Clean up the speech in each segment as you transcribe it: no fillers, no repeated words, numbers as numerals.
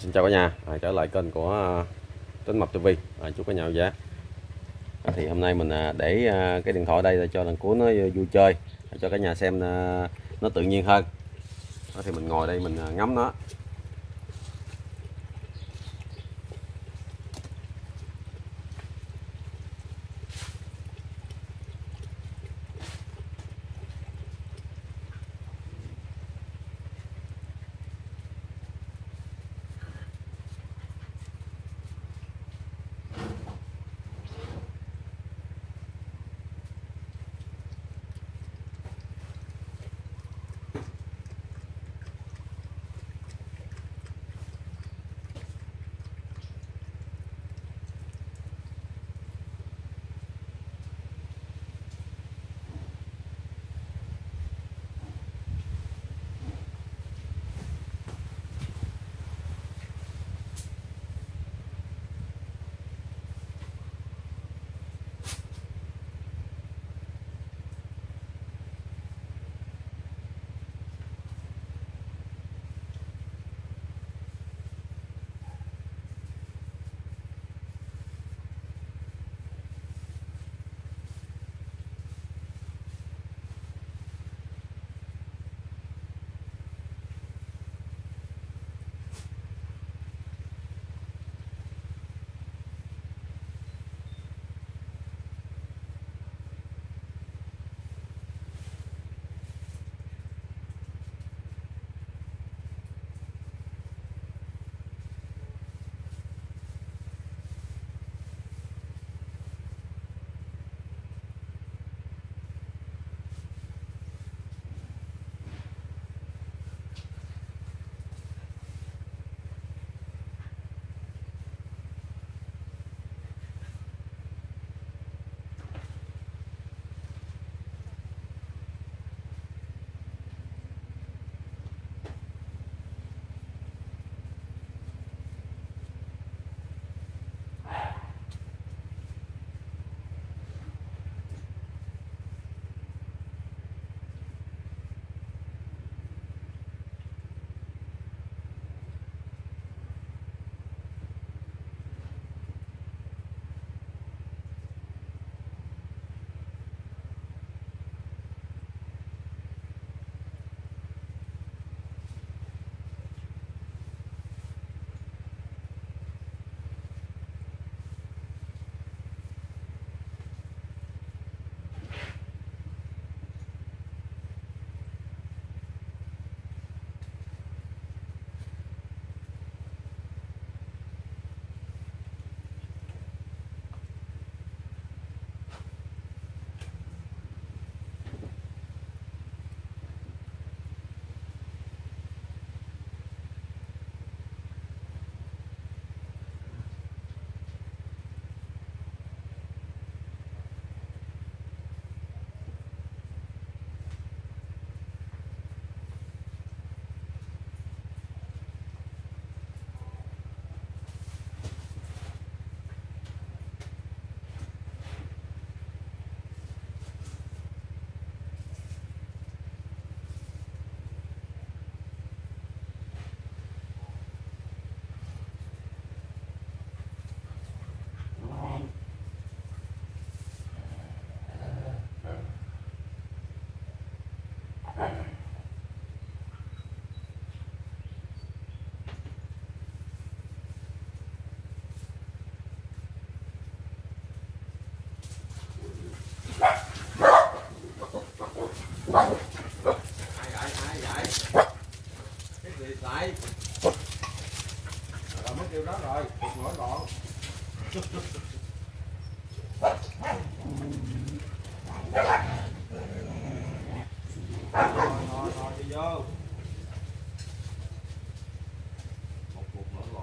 Xin chào cả nhà, trở lại kênh của Tính Mập TV. Chúc cả nhà vui vẻ. Thì hôm nay mình để cái điện thoại đây là cho thằng Cú nó vui chơi, cho cả nhà xem nó tự nhiên hơn. Thì mình ngồi đây mình ngắm nó. Lại rồi mới kêu đó rồi, ngồi gọn. Ngồi đi vô. Một cuộc ngồi gọn.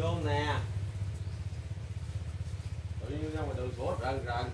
Vô nè, tự nhiên ra ngoài đường sủa rần rần.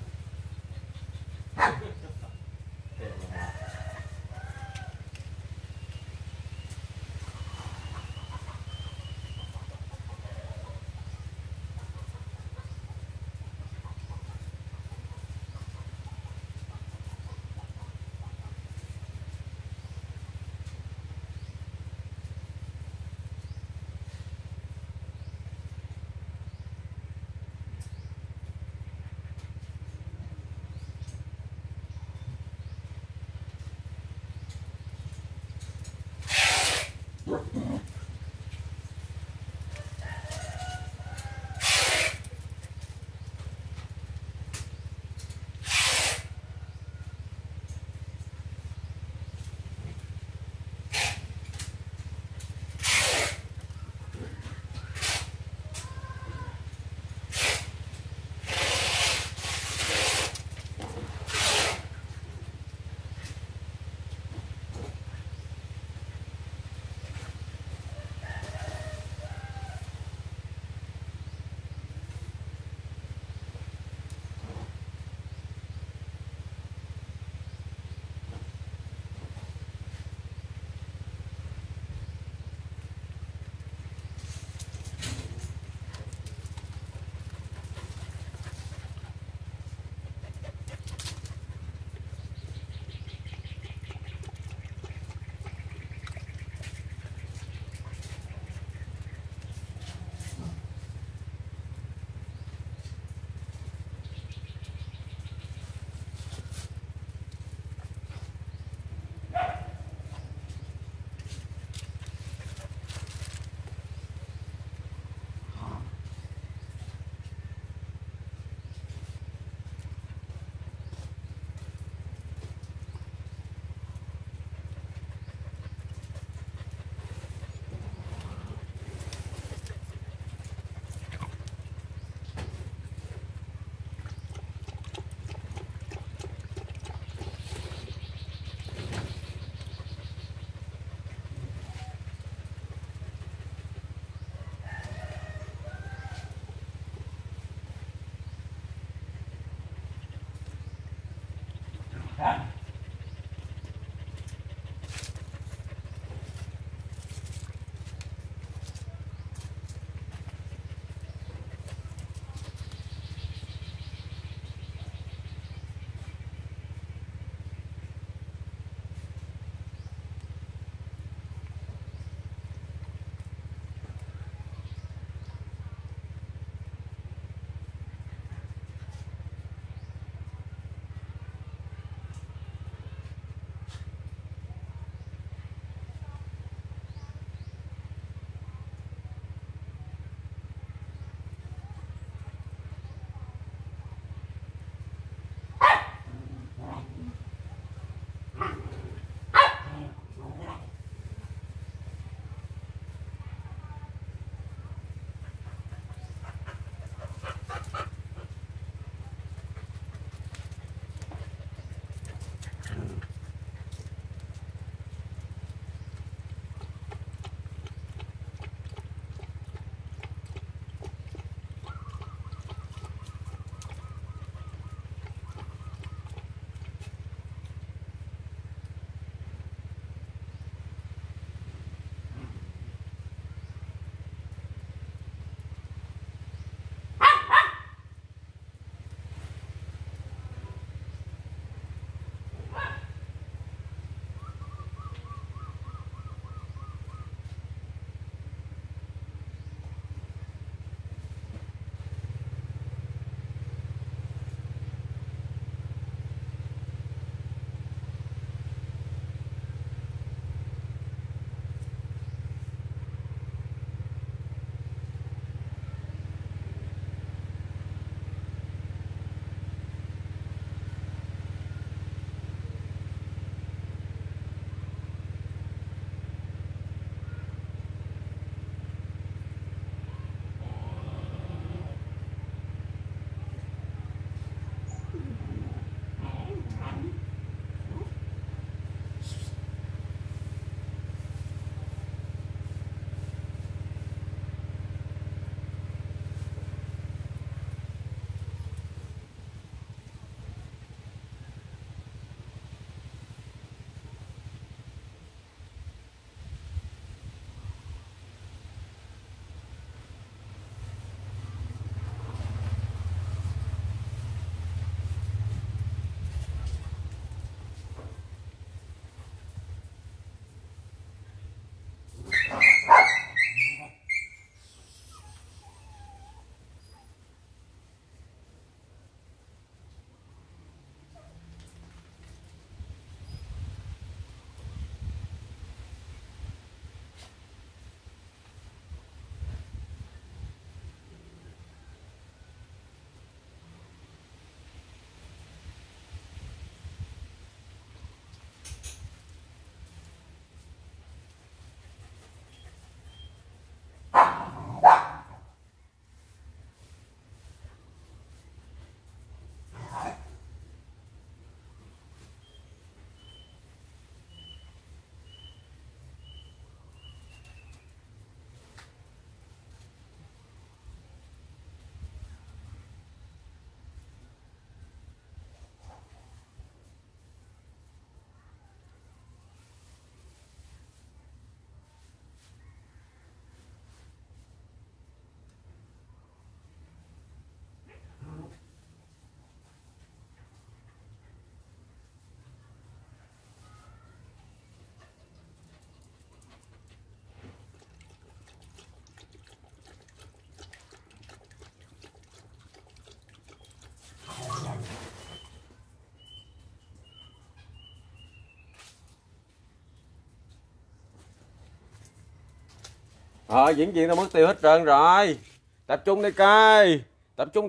Diễn viên tao mất tiêu hết trơn rồi. Tập trung đi coi. Tập trung.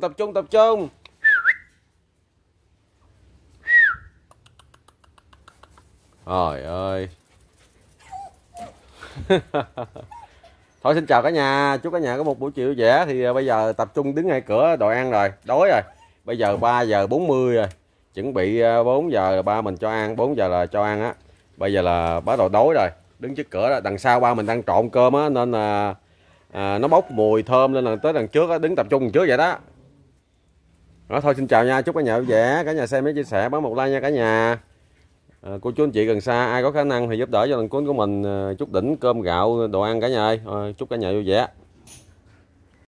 Trời ơi. Thôi xin chào cả nhà, chúc cả nhà có một buổi chiều vẻ. Thì bây giờ tập trung đứng ngay cửa đồ ăn rồi, đói rồi. Bây giờ 3 giờ 40 rồi, chuẩn bị 4 giờ là ba mình cho ăn, 4 giờ là cho ăn á. Bây giờ là bắt đầu đói rồi, đứng trước cửa đó. Đằng sau ba mình đang trộn cơm á, nên là nó bốc mùi thơm, nên là tới đằng trước á, đứng tập trung trước vậy đó. Rồi, thôi xin chào nha, chúc cả nhà vui vẻ, cả nhà xem mấy chia sẻ bấm một like nha cả nhà. Cô chú anh chị gần xa ai có khả năng thì giúp đỡ cho thằng cuốn của mình chút đỉnh cơm gạo đồ ăn cả nhà ơi. Chúc cả nhà vui vẻ.